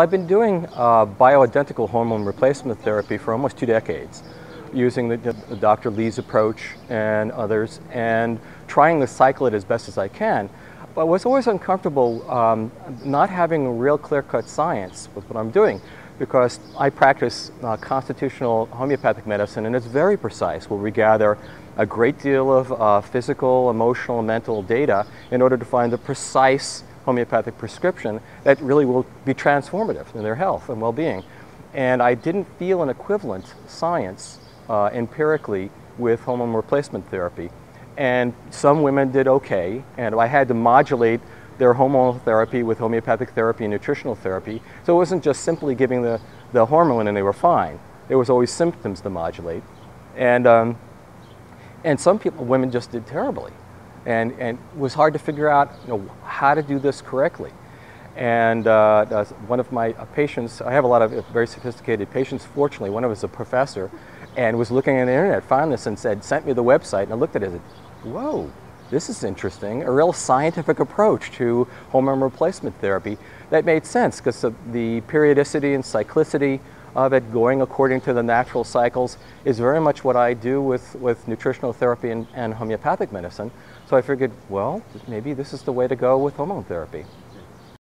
I've been doing bioidentical hormone replacement therapy for almost 2 decades, using the Dr. Lee's approach and others, and trying to cycle it as best as I can. But I was always uncomfortable not having a real clear-cut science with what I'm doing, because I practice constitutional homeopathic medicine, and it's very precise, where we gather a great deal of physical, emotional, mental data in order to find the precise homeopathic prescription that really will be transformative in their health and well-being. And I didn't feel an equivalent science empirically with hormone replacement therapy. And some women did okay, and I had to modulate their hormonal therapy with homeopathic therapy and nutritional therapy. So it wasn't just simply giving the hormone and they were fine. There was always symptoms to modulate. And some people, women just did terribly. And it was hard to figure out, you know, how to do this correctly. And one of my patients, I have a lot of very sophisticated patients, fortunately. One of them is a professor, and was looking on the internet, found this and sent me the website, and I looked at it and said, whoa, this is interesting, a real scientific approach to hormone replacement therapy. That made sense because of the periodicity and cyclicity of it, going according to the natural cycles, is very much what I do with nutritional therapy and homeopathic medicine. So I figured, well, maybe this is the way to go with hormone therapy.